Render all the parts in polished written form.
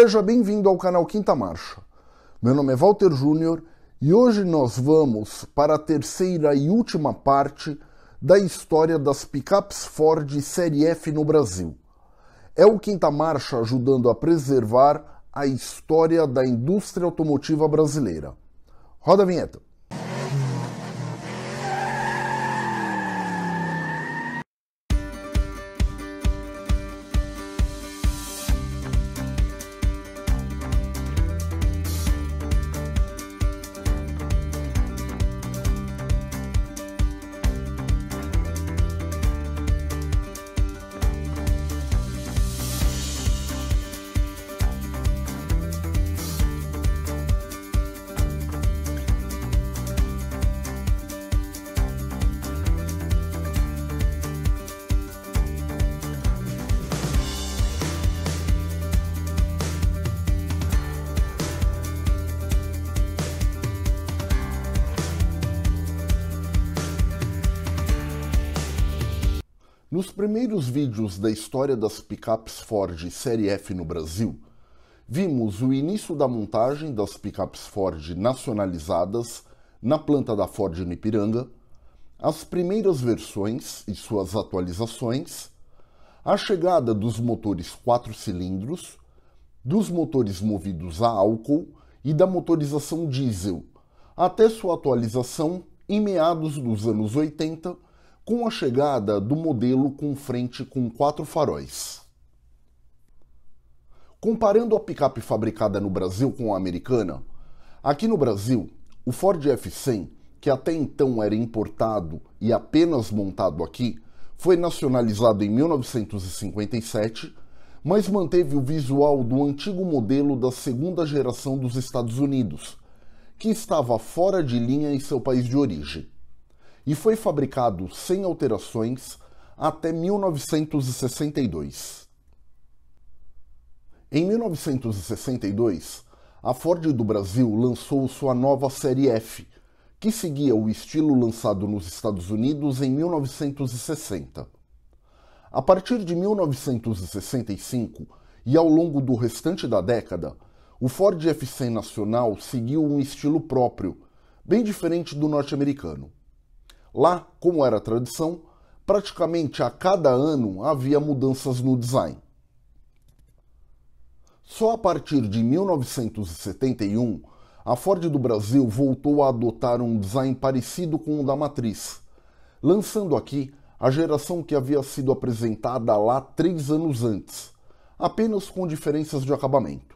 Seja bem-vindo ao canal Quinta Marcha. Meu nome é Walter Júnior e hoje nós vamos para a terceira e última parte da história das picapes Ford Série F no Brasil. É o Quinta Marcha ajudando a preservar a história da indústria automotiva brasileira. Roda a vinheta. Nos primeiros vídeos da história das picapes Ford Série F no Brasil, vimos o início da montagem das picapes Ford nacionalizadas na planta da Ford no Ipiranga, as primeiras versões e suas atualizações, a chegada dos motores 4 cilindros, dos motores movidos a álcool e da motorização diesel, até sua atualização em meados dos anos 80, com a chegada do modelo com frente com 4 faróis. Comparando a picape fabricada no Brasil com a americana, aqui no Brasil, o Ford F100, que até então era importado e apenas montado aqui, foi nacionalizado em 1957, mas manteve o visual do antigo modelo da segunda geração dos Estados Unidos, que estava fora de linha em seu país de origem, e foi fabricado sem alterações até 1962. Em 1962, a Ford do Brasil lançou sua nova Série F, que seguia o estilo lançado nos Estados Unidos em 1960. A partir de 1965 e ao longo do restante da década, o Ford F100 nacional seguiu um estilo próprio, bem diferente do norte-americano. Lá, como era tradição, praticamente a cada ano havia mudanças no design. Só a partir de 1971, a Ford do Brasil voltou a adotar um design parecido com o da matriz, lançando aqui a geração que havia sido apresentada lá 3 anos antes, apenas com diferenças de acabamento.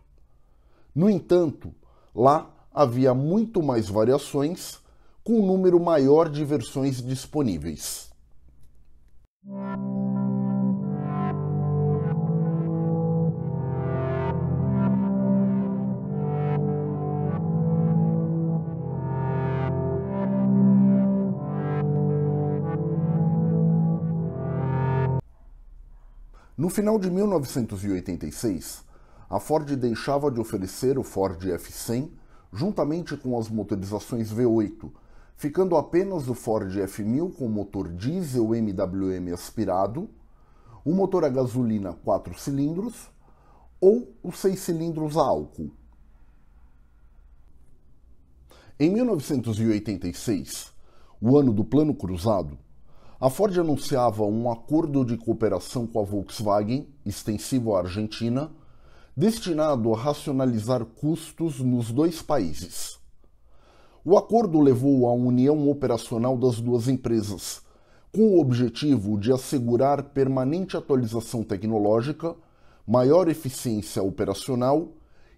No entanto, lá havia muito mais variações, com um número maior de versões disponíveis. No final de 1986, a Ford deixava de oferecer o Ford F100 juntamente com as motorizações V8, ficando apenas o Ford F1000 com motor diesel MWM aspirado, o motor a gasolina 4 cilindros ou os 6 cilindros a álcool. Em 1986, o ano do Plano Cruzado, a Ford anunciava um acordo de cooperação com a Volkswagen, extensivo à Argentina, destinado a racionalizar custos nos dois países. O acordo levou à união operacional das duas empresas, com o objetivo de assegurar permanente atualização tecnológica, maior eficiência operacional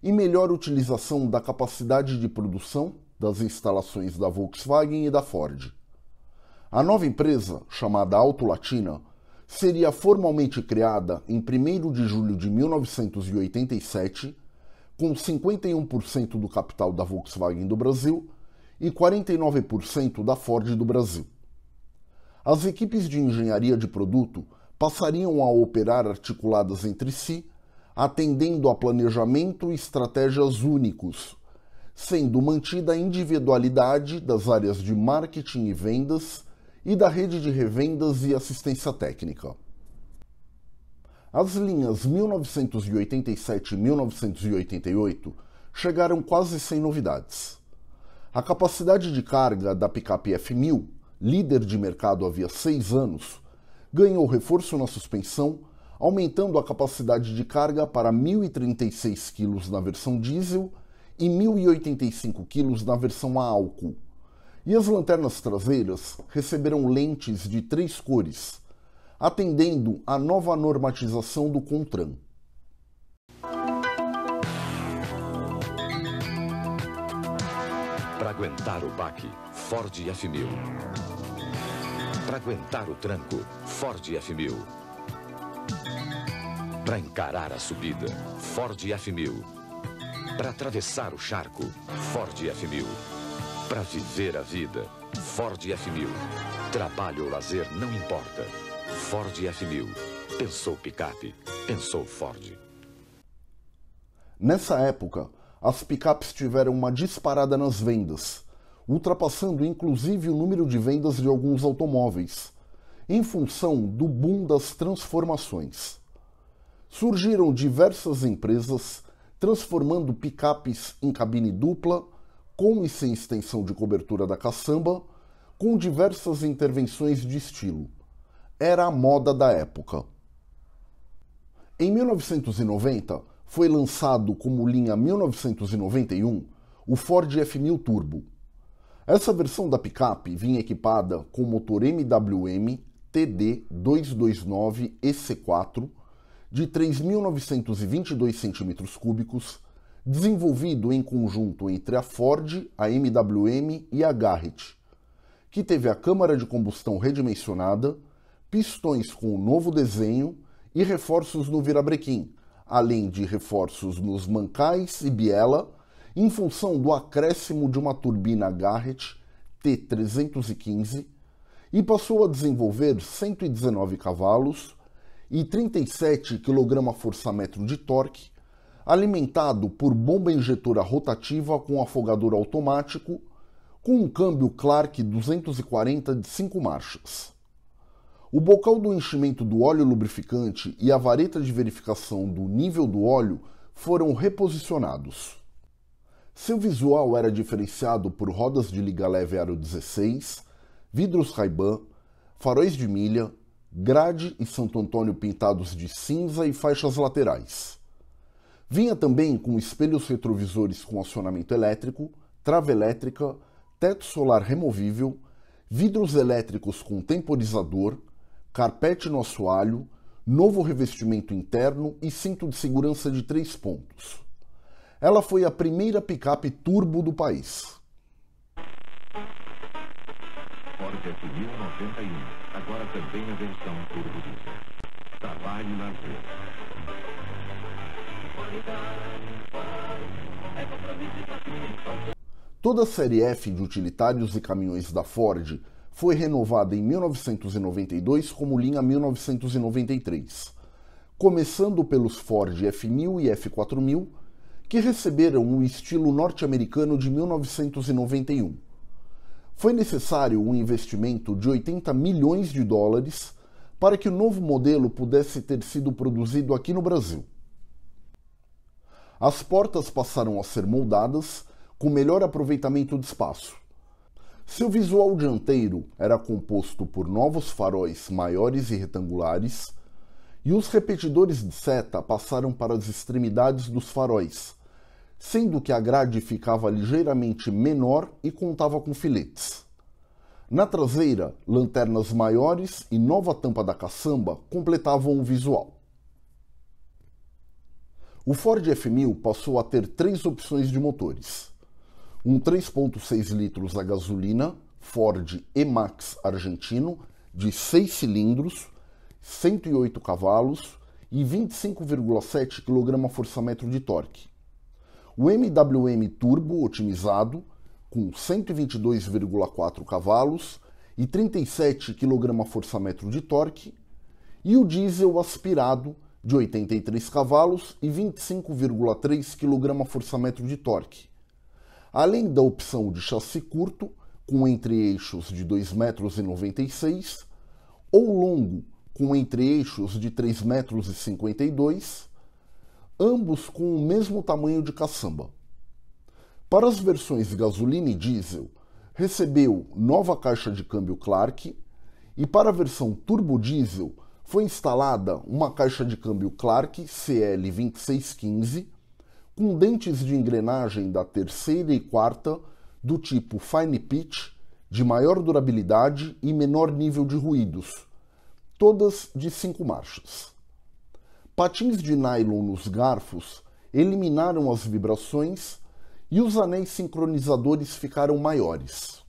e melhor utilização da capacidade de produção das instalações da Volkswagen e da Ford. A nova empresa, chamada AutoLatina, seria formalmente criada em 1º de julho de 1987, com 51% do capital da Volkswagen do Brasil e 49% da Ford do Brasil. As equipes de engenharia de produto passariam a operar articuladas entre si, atendendo a planejamento e estratégias únicos, sendo mantida a individualidade das áreas de marketing e vendas e da rede de revendas e assistência técnica. As linhas 1987 e 1988 chegaram quase sem novidades. A capacidade de carga da picape F1000, líder de mercado havia 6 anos, ganhou reforço na suspensão, aumentando a capacidade de carga para 1.036 kg na versão diesel e 1.085 kg na versão a álcool. E as lanternas traseiras receberam lentes de 3 cores, atendendo à nova normatização do CONTRAN. Para aguentar o baque, Ford F1000. Para aguentar o tranco, Ford F1000. Para encarar a subida, Ford F1000. Para atravessar o charco, Ford F1000. Para viver a vida, Ford F1000. Trabalho ou lazer, não importa. Ford F1000. Pensou picape, pensou Ford. Nessa época, as picapes tiveram uma disparada nas vendas, ultrapassando inclusive o número de vendas de alguns automóveis, em função do boom das transformações. Surgiram diversas empresas transformando picapes em cabine dupla, com e sem extensão de cobertura da caçamba, com diversas intervenções de estilo. Era a moda da época. Em 1990, foi lançado como linha 1991 o Ford F1000 Turbo. Essa versão da picape vinha equipada com motor MWM TD229 EC4 de 3.922 cm3, desenvolvido em conjunto entre a Ford, a MWM e a Garrett, que teve a câmara de combustão redimensionada, pistões com o novo desenho e reforços no virabrequim, além de reforços nos mancais e biela, em função do acréscimo de uma turbina Garrett T315, e passou a desenvolver 119 cavalos e 37 kgfm de torque, alimentado por bomba injetora rotativa com afogador automático, com um câmbio Clark 240 de 5 marchas. O bocal do enchimento do óleo lubrificante e a vareta de verificação do nível do óleo foram reposicionados. Seu visual era diferenciado por rodas de liga leve aro 16, vidros Ray-Ban, faróis de milha, grade e Santo Antônio pintados de cinza e faixas laterais. Vinha também com espelhos retrovisores com acionamento elétrico, trava elétrica, teto solar removível, vidros elétricos com temporizador, carpete no assoalho, novo revestimento interno e cinto de segurança de 3 pontos. Ela foi a primeira picape turbo do país. Ford F1091, agora também a versão turbo diesel. Trabalho e lazer. Toda a série F de utilitários e caminhões da Ford foi renovada em 1992 como linha 1993, começando pelos Ford F1000 e F4000, que receberam o estilo norte-americano de 1991. Foi necessário um investimento de 80 milhões de dólares para que o novo modelo pudesse ter sido produzido aqui no Brasil. As portas passaram a ser moldadas com melhor aproveitamento de espaço. Seu visual dianteiro era composto por novos faróis maiores e retangulares, e os repetidores de seta passaram para as extremidades dos faróis, sendo que a grade ficava ligeiramente menor e contava com filetes. Na traseira, lanternas maiores e nova tampa da caçamba completavam o visual. O Ford F1000 passou a ter 3 opções de motores. Um 3,6 litros a gasolina Ford E-Max argentino de 6 cilindros, 108 cavalos e 25,7 kgfm de torque. O MWM Turbo otimizado com 122,4 cavalos e 37 kgfm de torque. E o diesel aspirado de 83 cavalos e 25,3 kgfm de torque. Além da opção de chassi curto, com entre-eixos de 2,96 m, ou longo, com entre-eixos de 3,52 metros, ambos com o mesmo tamanho de caçamba. Para as versões gasolina e diesel, recebeu nova caixa de câmbio Clark, e para a versão turbo diesel foi instalada uma caixa de câmbio Clark CL2615 com dentes de engrenagem da terceira e quarta do tipo Fine Pitch, de maior durabilidade e menor nível de ruídos, todas de 5 marchas. Patins de nylon nos garfos eliminaram as vibrações e os anéis sincronizadores ficaram maiores.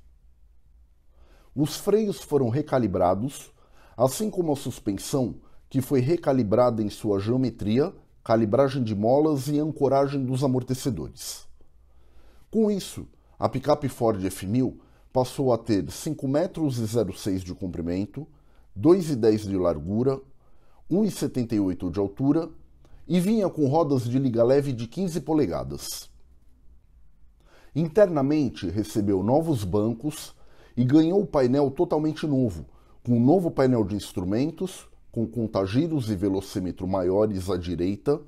Os freios foram recalibrados, assim como a suspensão, que foi recalibrada em sua geometria, calibragem de molas e ancoragem dos amortecedores. Com isso, a picape Ford F1000 passou a ter 5,06 metros de comprimento, 2,10 de largura, 1,78 de altura e vinha com rodas de liga leve de 15 polegadas. Internamente recebeu novos bancos e ganhou o painel totalmente novo, com um novo painel de instrumentos, com contagiros e velocímetro maiores à direita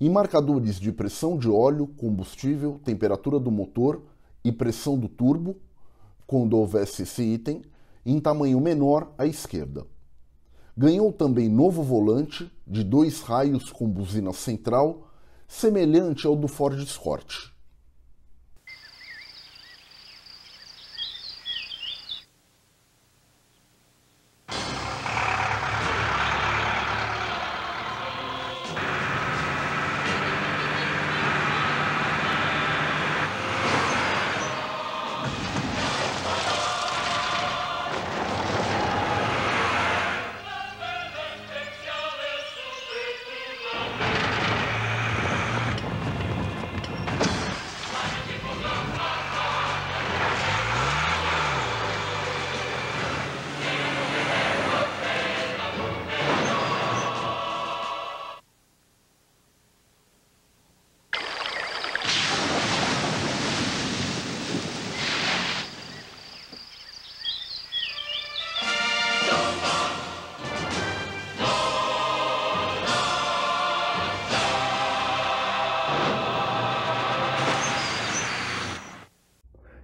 e marcadores de pressão de óleo, combustível, temperatura do motor e pressão do turbo, quando houvesse esse item, em tamanho menor à esquerda. Ganhou também novo volante de 2 raios com buzina central, semelhante ao do Ford Escort.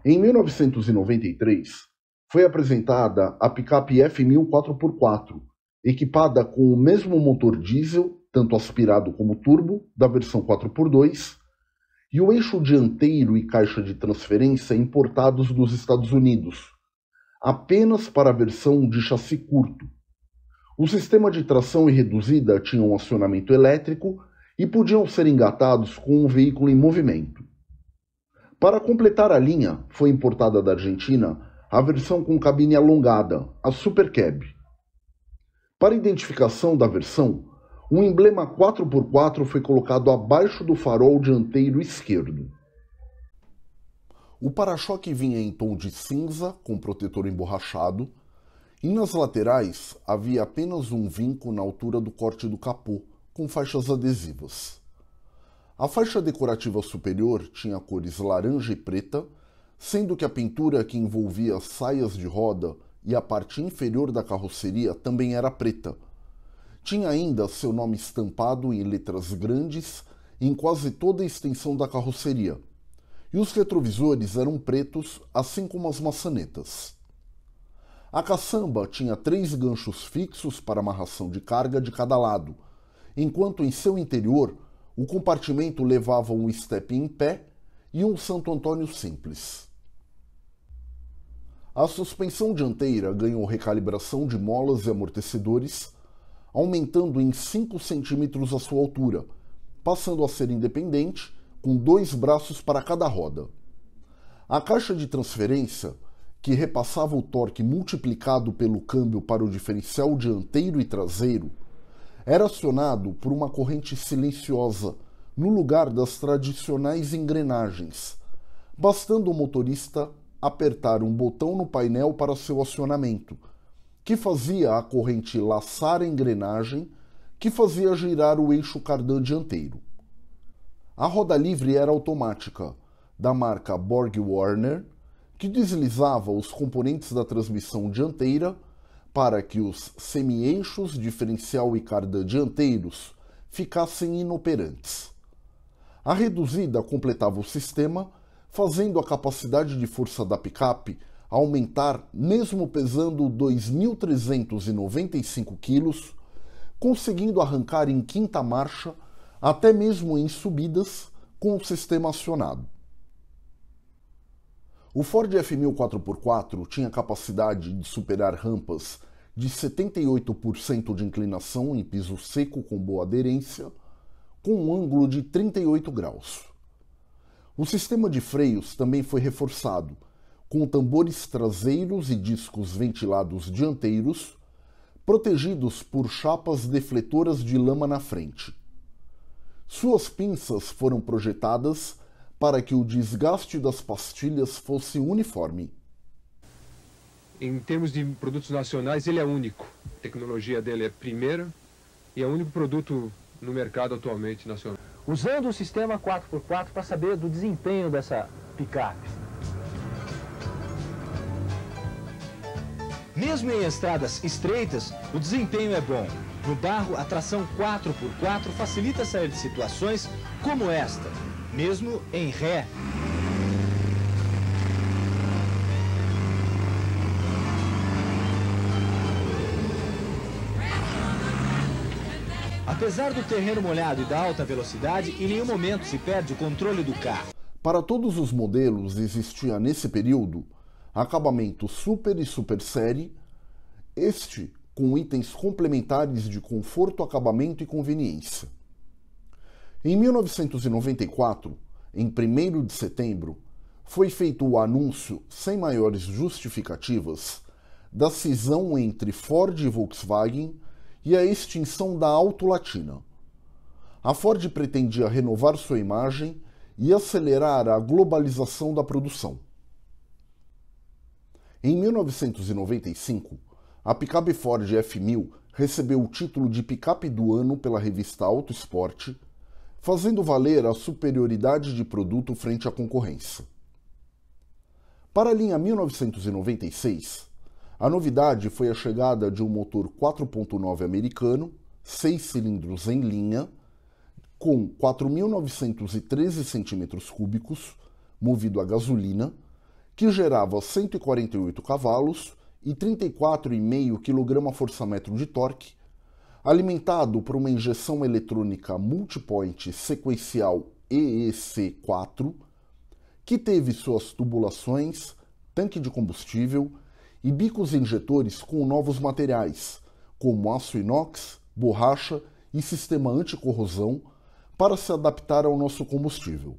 Em 1993, foi apresentada a picape F1000 4x4, equipada com o mesmo motor diesel, tanto aspirado como turbo, da versão 4x2, e o eixo dianteiro e caixa de transferência importados dos Estados Unidos, apenas para a versão de chassi curto. O sistema de tração e reduzida tinha um acionamento elétrico e podiam ser engatados com um veículo em movimento. Para completar a linha, foi importada da Argentina a versão com cabine alongada, a Super Cab. Para identificação da versão, um emblema 4x4 foi colocado abaixo do farol dianteiro esquerdo. O para-choque vinha em tom de cinza, com protetor emborrachado, e nas laterais havia apenas um vinco na altura do corte do capô, com faixas adesivas. A faixa decorativa superior tinha cores laranja e preta, sendo que a pintura que envolvia saias de roda e a parte inferior da carroceria também era preta. Tinha ainda seu nome estampado em letras grandes em quase toda a extensão da carroceria, e os retrovisores eram pretos, assim como as maçanetas. A caçamba tinha 3 ganchos fixos para amarração de carga de cada lado, enquanto em seu interior o compartimento levava um estepe em pé e um Santo Antônio simples. A suspensão dianteira ganhou recalibração de molas e amortecedores, aumentando em 5 centímetros a sua altura, passando a ser independente, com 2 braços para cada roda. A caixa de transferência, que repassava o torque multiplicado pelo câmbio para o diferencial dianteiro e traseiro, era acionado por uma corrente silenciosa no lugar das tradicionais engrenagens, bastando o motorista apertar um botão no painel para seu acionamento, que fazia a corrente laçar a engrenagem, que fazia girar o eixo cardan dianteiro. A roda livre era automática, da marca Borg-Warner, que deslizava os componentes da transmissão dianteira para que os semi-eixos, diferencial e cardan dianteiros ficassem inoperantes. A reduzida completava o sistema, fazendo a capacidade de força da picape aumentar mesmo pesando 2.395 kg, conseguindo arrancar em quinta marcha, até mesmo em subidas, com o sistema acionado. O Ford F1000 4x4 tinha capacidade de superar rampas de 78% de inclinação em piso seco com boa aderência, com um ângulo de 38 graus. O sistema de freios também foi reforçado, com tambores traseiros e discos ventilados dianteiros, protegidos por chapas defletoras de lama na frente. Suas pinças foram projetadas para que o desgaste das pastilhas fosse uniforme. Em termos de produtos nacionais, ele é único. A tecnologia dele é primeira e é o único produto no mercado atualmente nacional. Usando o sistema 4x4 para saber do desempenho dessa picape. Mesmo em estradas estreitas, o desempenho é bom. No barro, a tração 4x4 facilita sair de situações como esta. Mesmo em ré. Apesar do terreno molhado e da alta velocidade, em nenhum momento se perde o controle do carro. Para todos os modelos existia nesse período acabamento Super e Super Série, este com itens complementares de conforto, acabamento e conveniência. Em 1994, em 1º de setembro, foi feito o anúncio, sem maiores justificativas, da cisão entre Ford e Volkswagen e a extinção da AutoLatina. A Ford pretendia renovar sua imagem e acelerar a globalização da produção. Em 1995, a picape Ford F1000 recebeu o título de picape do ano pela revista Auto Esporte, fazendo valer a superioridade de produto frente à concorrência. Para a linha 1996, a novidade foi a chegada de um motor 4.9 americano, 6 cilindros em linha, com 4.913 cm3, movido a gasolina, que gerava 148 cavalos e 34,5 kgfm de torque, alimentado por uma injeção eletrônica multipoint sequencial EEC4, que teve suas tubulações, tanque de combustível e bicos injetores com novos materiais, como aço inox, borracha e sistema anticorrosão, para se adaptar ao nosso combustível.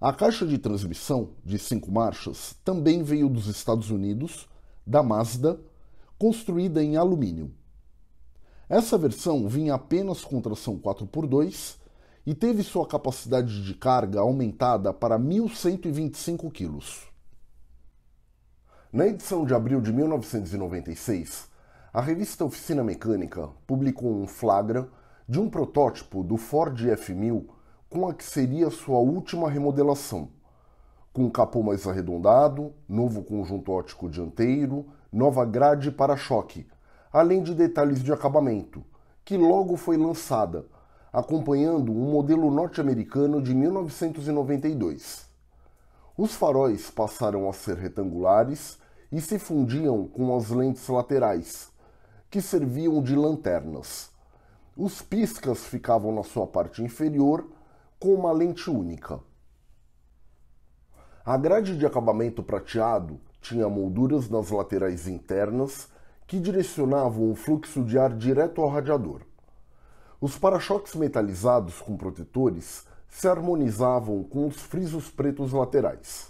A caixa de transmissão, de 5 marchas, também veio dos Estados Unidos, da Mazda, construída em alumínio. Essa versão vinha apenas com tração 4x2 e teve sua capacidade de carga aumentada para 1.125 kg. Na edição de abril de 1996, a revista Oficina Mecânica publicou um flagra de um protótipo do Ford F1000 com a que seria sua última remodelação, com capô mais arredondado, novo conjunto óptico dianteiro, nova grade para-choque, além de detalhes de acabamento, que logo foi lançada, acompanhando um modelo norte-americano de 1992. Os faróis passaram a ser retangulares e se fundiam com as lentes laterais, que serviam de lanternas. Os piscas ficavam na sua parte inferior, com uma lente única. A grade de acabamento prateado tinha molduras nas laterais internas que direcionavam o fluxo de ar direto ao radiador. Os para-choques metalizados com protetores se harmonizavam com os frisos pretos laterais.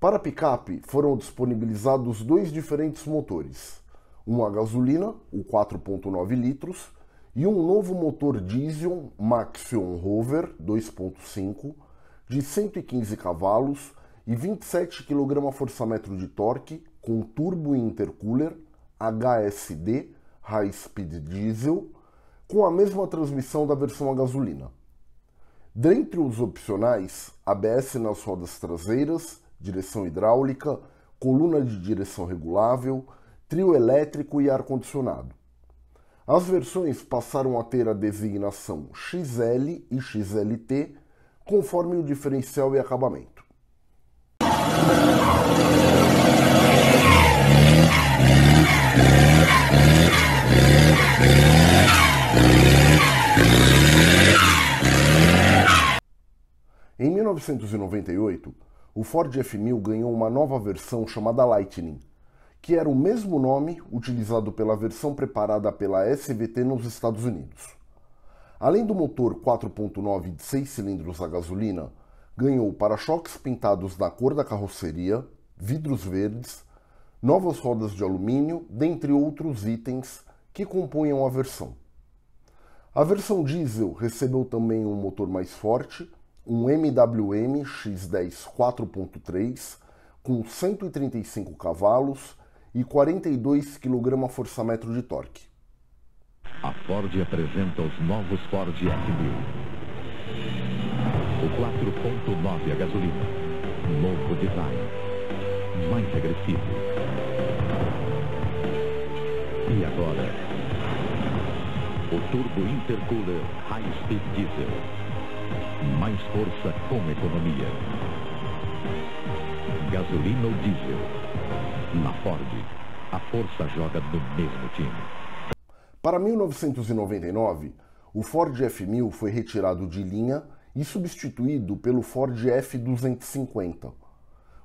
Para a picape foram disponibilizados dois diferentes motores, um a gasolina, o 4.9 litros, e um novo motor diesel Maxion Hover 2.5 de 115 cavalos e 27 kgfm de torque com turbo e intercooler, HSD, High Speed Diesel, com a mesma transmissão da versão a gasolina. Dentre os opcionais, ABS nas rodas traseiras, direção hidráulica, coluna de direção regulável, trio elétrico e ar-condicionado. As versões passaram a ter a designação XL e XLT, conforme o diferencial e acabamento. Em 1998, o Ford F1000 ganhou uma nova versão chamada Lightning, que era o mesmo nome utilizado pela versão preparada pela SVT nos Estados Unidos. Além do motor 4.9 de 6 cilindros a gasolina, ganhou para-choques pintados na cor da carroceria, vidros verdes, novas rodas de alumínio, dentre outros itens que compunham a versão. A versão diesel recebeu também um motor mais forte, um MWM X10 4.3 com 135 cavalos e 42 kgfm de torque. A Ford apresenta os novos Ford F1000. O 4.9 a gasolina. Novo design. Mais agressivo. E agora, o turbo intercooler High Speed Diesel. Mais força com economia. Gasolina ou diesel. Na Ford, a força joga do mesmo time. Para 1999, o Ford F1000 foi retirado de linha e substituído pelo Ford F250,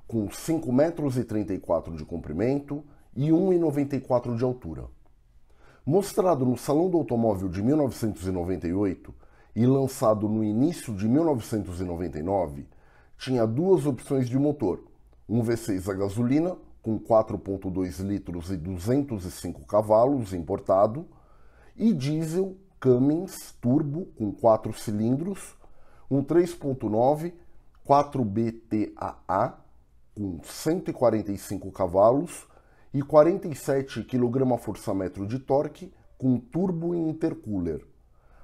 com 5,34 m de comprimento e 1,94 m de altura. Mostrado no Salão do Automóvel de 1998 e lançado no início de 1999, tinha duas opções de motor, um V6 a gasolina, com 4,2 litros e 205 cavalos importado, e diesel Cummins turbo com 4 cilindros, um 3.9 4BTAA com 145 cavalos e 47 kgfm de torque com turbo e intercooler,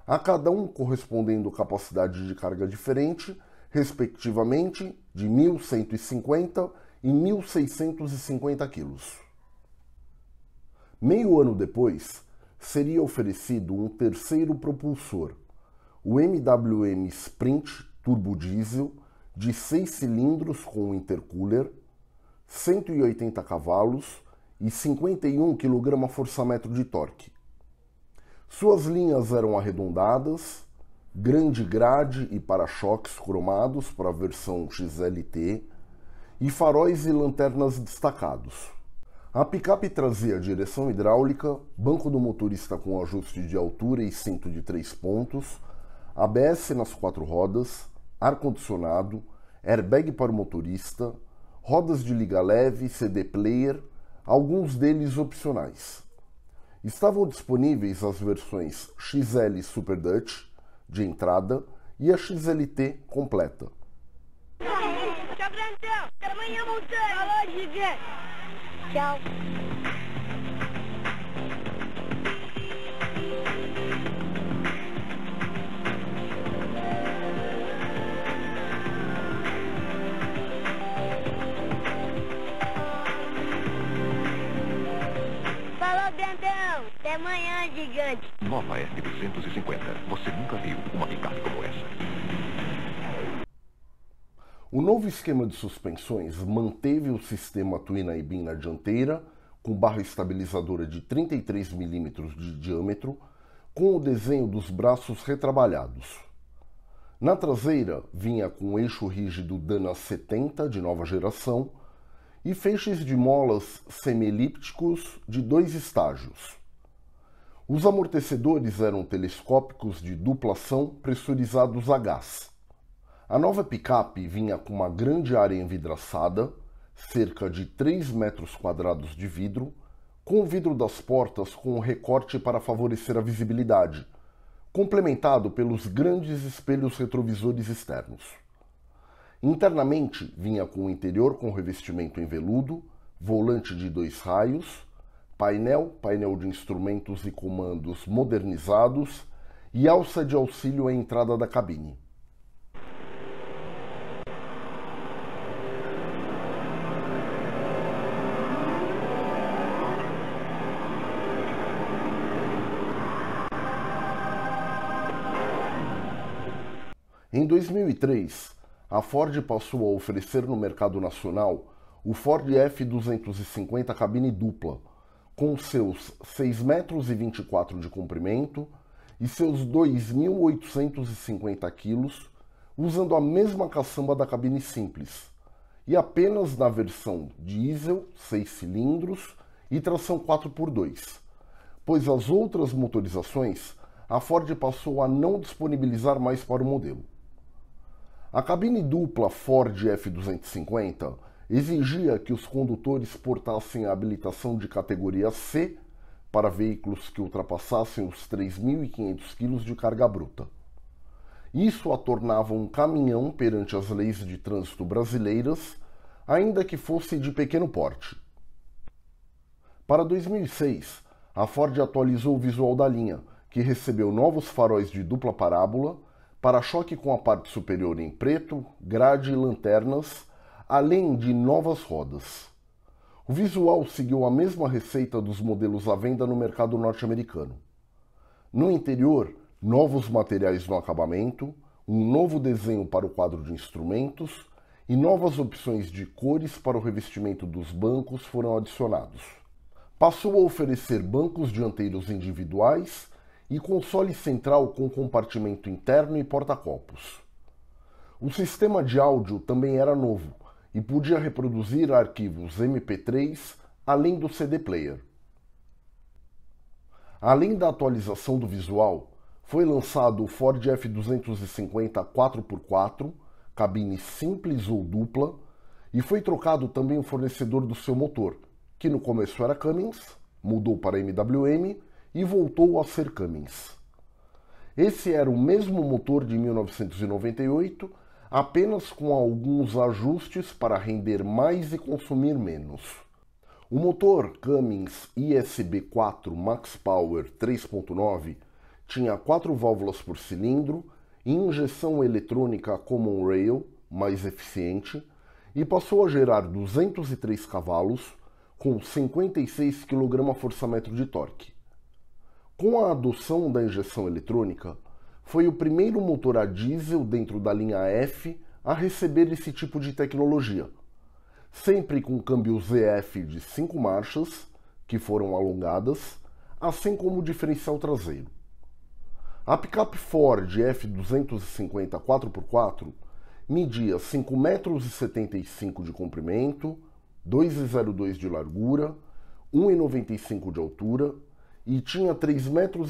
a cada um correspondendo capacidade de carga diferente, respectivamente de 1.150 e 1.650 kg. Meio ano depois, seria oferecido um terceiro propulsor, o MWM Sprint turbo diesel de 6 cilindros com intercooler, 180 cavalos e 51 kgfm de torque. Suas linhas eram arredondadas, grande grade e para-choques cromados para a versão XLT e faróis e lanternas destacados. A picape trazia direção hidráulica, banco do motorista com ajuste de altura e cinto de 3 pontos, ABS nas 4 rodas, ar-condicionado, airbag para o motorista, rodas de liga leve, CD player, alguns deles opcionais. Estavam disponíveis as versões XL Super Dutch, de entrada, e a XLT completa. Tchau. Falou, grandão. Até amanhã, gigante. Nova F250. Você nunca viu uma picape como essa. O novo esquema de suspensões manteve o sistema Twin I-Beam na dianteira, com barra estabilizadora de 33 mm de diâmetro, com o desenho dos braços retrabalhados. Na traseira, vinha com o eixo rígido Dana 70 de nova geração e feixes de molas semielípticos de 2 estágios. Os amortecedores eram telescópicos de dupla ação pressurizados a gás. A nova picape vinha com uma grande área envidraçada, cerca de 3 metros quadrados de vidro, com o vidro das portas com um recorte para favorecer a visibilidade, complementado pelos grandes espelhos retrovisores externos. Internamente, vinha com o interior com revestimento em veludo, volante de 2 raios, painel de instrumentos e comandos modernizados e alça de auxílio à entrada da cabine. Em 2003, a Ford passou a oferecer no mercado nacional o Ford F250 cabine dupla, com seus 6,24 metros de comprimento e seus 2.850 quilos, usando a mesma caçamba da cabine simples, e apenas na versão diesel, 6 cilindros e tração 4x2, pois as outras motorizações a Ford passou a não disponibilizar mais para o modelo. A cabine dupla Ford F250 exigia que os condutores portassem a habilitação de categoria C para veículos que ultrapassassem os 3.500 kg de carga bruta. Isso a tornava um caminhão perante as leis de trânsito brasileiras, ainda que fosse de pequeno porte. Para 2006, a Ford atualizou o visual da linha, que recebeu novos faróis de dupla parábola, para-choque com a parte superior em preto, grade e lanternas, além de novas rodas. O visual seguiu a mesma receita dos modelos à venda no mercado norte-americano. No interior, novos materiais no acabamento, um novo desenho para o quadro de instrumentos e novas opções de cores para o revestimento dos bancos foram adicionados. Passou a oferecer bancos dianteiros individuais e console central com compartimento interno e porta-copos. O sistema de áudio também era novo e podia reproduzir arquivos MP3 além do CD player. Além da atualização do visual, foi lançado o Ford F250 4x4, cabine simples ou dupla, e foi trocado também o fornecedor do seu motor, que no começo era Cummins, mudou para MWM e voltou a ser Cummins. Esse era o mesmo motor de 1998, apenas com alguns ajustes para render mais e consumir menos. O motor Cummins ISB4 Max Power 3.9 tinha 4 válvulas por cilindro e injeção eletrônica Common Rail, mais eficiente, e passou a gerar 203 cavalos com 56 kgfm de torque. Com a adoção da injeção eletrônica, foi o primeiro motor a diesel dentro da linha F a receber esse tipo de tecnologia, sempre com câmbio ZF de 5 marchas, que foram alongadas, assim como o diferencial traseiro. A picape Ford F250 4x4 media 5,75 metros de comprimento, 2,02 de largura, 1,95 de altura, e tinha 3,48 metros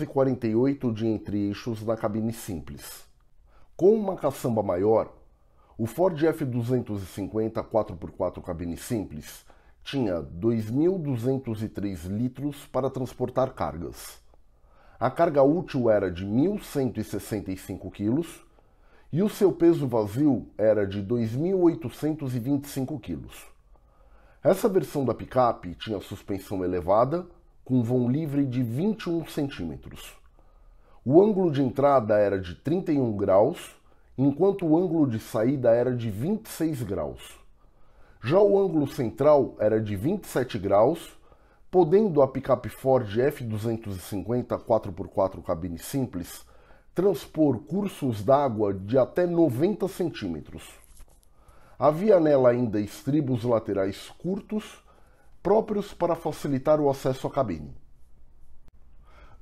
de entre-eixos na cabine simples. Com uma caçamba maior, o Ford F250 4x4 cabine simples tinha 2.203 litros para transportar cargas. A carga útil era de 1.165 kg e o seu peso vazio era de 2.825 kg. Essa versão da picape tinha suspensão elevada, com vão livre de 21 centímetros. O ângulo de entrada era de 31 graus, enquanto o ângulo de saída era de 26 graus. Já o ângulo central era de 27 graus, podendo a picape Ford F250 4x4 cabine simples transpor cursos d'água de até 90 centímetros. Havia nela ainda estribos laterais curtos, próprios para facilitar o acesso à cabine.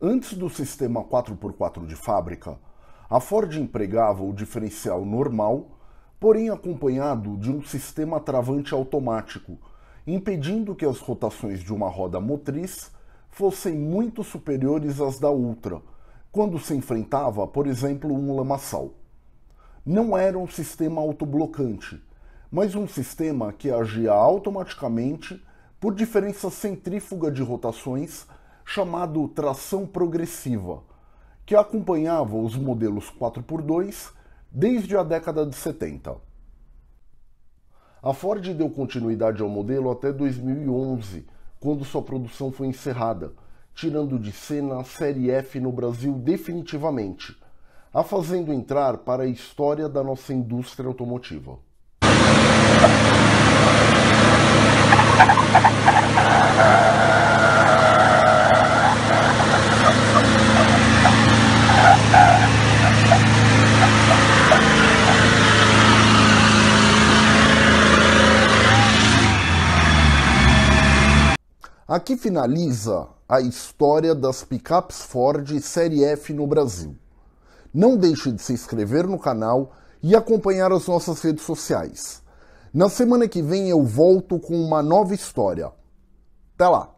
Antes do sistema 4x4 de fábrica, a Ford empregava o diferencial normal, porém acompanhado de um sistema travante automático, impedindo que as rotações de uma roda motriz fossem muito superiores às da outra, quando se enfrentava, por exemplo, um lamaçal. Não era um sistema autoblocante, mas um sistema que agia automaticamente por diferença centrífuga de rotações, chamado tração progressiva, que acompanhava os modelos 4x2 desde a década de 70. A Ford deu continuidade ao modelo até 2011, quando sua produção foi encerrada, tirando de cena a Série F no Brasil definitivamente, a fazendo entrar para a história da nossa indústria automotiva. Aqui finaliza a história das picapes Ford Série F no Brasil. Não deixe de se inscrever no canal e acompanhar as nossas redes sociais. Na semana que vem eu volto com uma nova história. Até lá!